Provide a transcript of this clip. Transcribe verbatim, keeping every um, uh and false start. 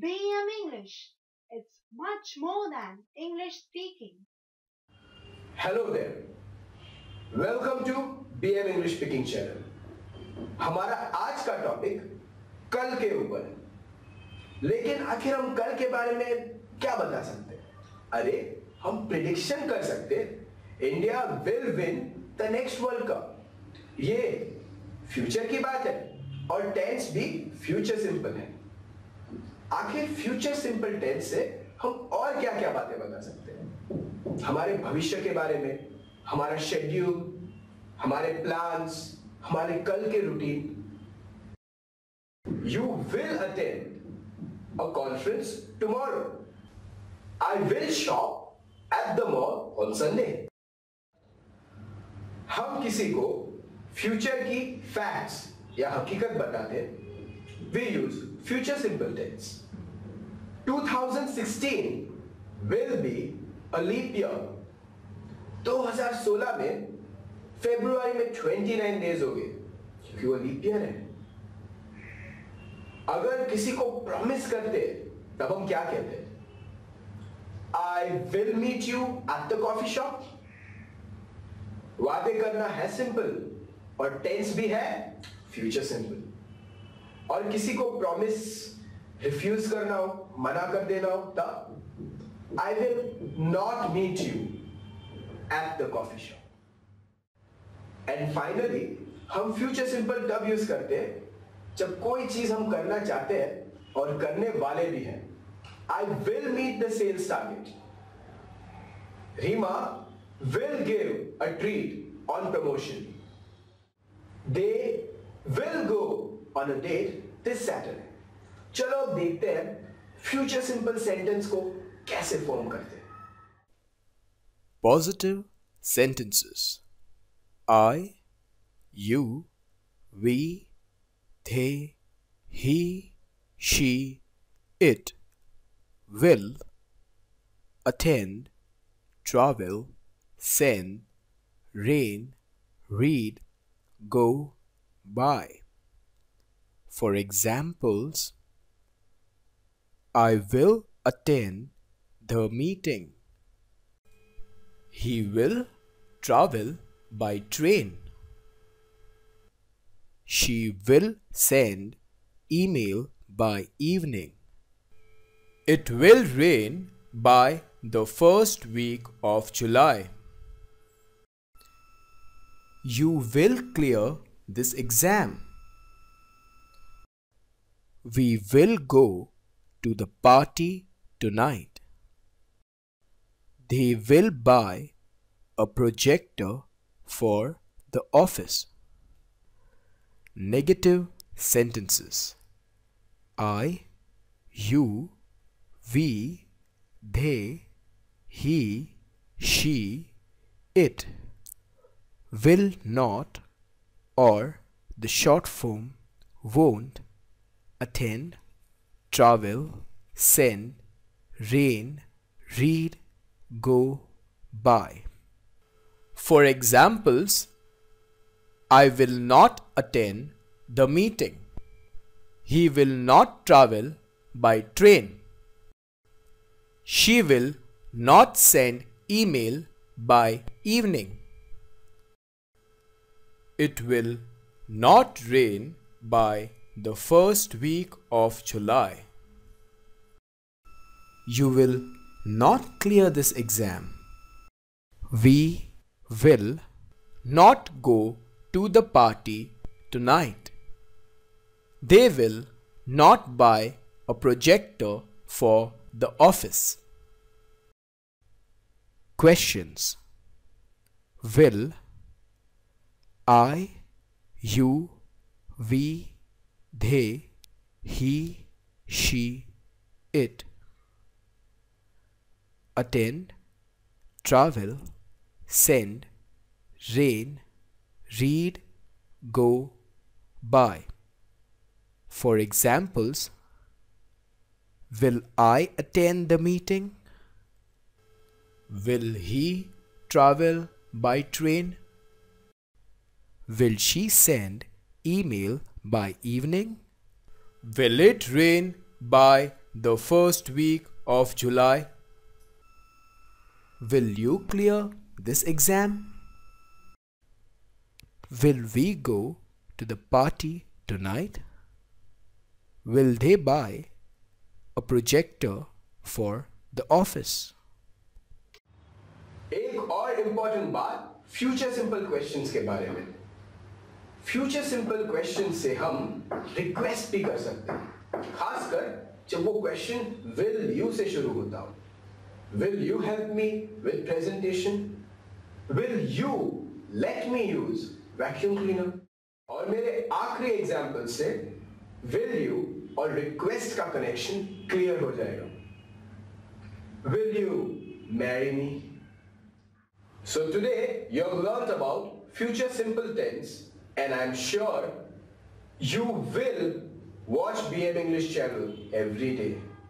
B M English. It's much more than English speaking. Hello there. Welcome to B M English Speaking channel. हमारा आज का topic कल के ऊपर है, लेकिन आखिर हम कल के बारे में क्या बता सकते हैं? अरे हम प्रेडिक्शन कर सकते हैं, India will win the next world cup. ये फ्यूचर की बात है और टेंस भी फ्यूचर सिंपल है। आखिर फ्यूचर सिंपल टेंस से हम और क्या क्या बातें बता सकते हैं? हमारे भविष्य के बारे में, हमारा शेड्यूल, हमारे प्लान्स, हमारे कल के routine. You will attend a conference tomorrow. I will shop at the mall on Sunday. हम किसी को फ्यूचर की फैक्ट्स या हकीकत बताते हैं। We use future simple tense. twenty sixteen will be a leap year. twenty sixteen में फरवरी में उनतीस डेज हो गए क्योंकि वो लीप ईयर है। अगर किसी को प्रॉमिस करते तब हम क्या कहते हैं? I will meet you at the coffee shop. वादे करना है सिंपल और टेंस भी है फ्यूचर सिंपल। और किसी को प्रॉमिस रिफ्यूज करना हो, मना कर देना हो, तब I will not meet you at the coffee shop. And finally हम फ्यूचर सिंपल तब यूज करते हैं जब कोई चीज हम करना चाहते हैं और करने वाले भी हैं। I will meet the sales target. Reema will give a treat on promotion. They will go On a date this Saturday. चलो अब देखते हैं फ्यूचर सिंपल सेंटेंस को कैसे फॉर्म करते हैं। Positive sentences I, you, we, they, he, she, it, will, attend, travel, send, rain, read, go, buy. For examples, I will attend the meeting. He will travel by train. She will send email by evening. It will rain by the first week of July. You will clear this exam. We will go to the party tonight. They will buy a projector for the office. Negative sentences. I, you, we, they, he, she, it. Will not, or the short form won't, attend, travel, send, rain, read, go, buy. For examples, I will not attend the meeting. He will not travel by train. She will not send email by evening. It will not rain by the first week of July. You will not clear this exam. We will not go to the party tonight. They will not buy a projector for the office. Questions. Will, I, you, we, they, he, she, it. Attend, travel, send, rain, read, go, buy. For examples, will I attend the meeting? Will he travel by train? Will she send email by evening? Will it rain by the first week of July. Will you clear this exam? Will we go to the party tonight? Will they buy a projector for the office? एक और important बात future simple questions के बारे में. Future simple questions से हम request भी कर सकते हैं, खासकर जब वो question will you से शुरू होता हो. Will you help me with presentation? Will you let me use vacuum cleaner? और मेरे आखिरी example से will you और request का connection clear हो जाएगा. Will you marry me? So today you have learnt about future simple tense, and I'm sure you will watch B M English channel every day.